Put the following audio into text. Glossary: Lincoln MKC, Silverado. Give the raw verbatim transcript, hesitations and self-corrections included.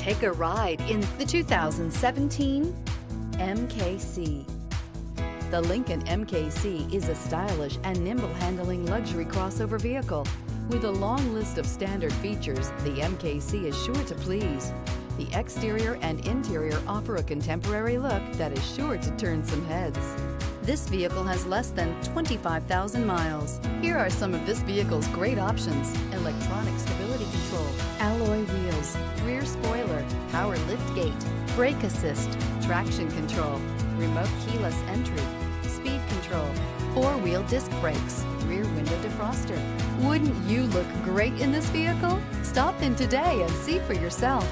Take a ride in the two thousand seventeen M K C. The Lincoln M K C is a stylish and nimble-handling luxury crossover vehicle. With a long list of standard features, the M K C is sure to please. The exterior and interior offer a contemporary look that is sure to turn some heads. This vehicle has less than twenty-five thousand miles. Here are some of this vehicle's great options: electronic stability control, alloy wheels, rear spoiler, power liftgate, brake assist, traction control, remote keyless entry, speed control, four-wheel disc brakes, rear window defroster. Wouldn't you look great in this vehicle? Stop in today and see for yourself.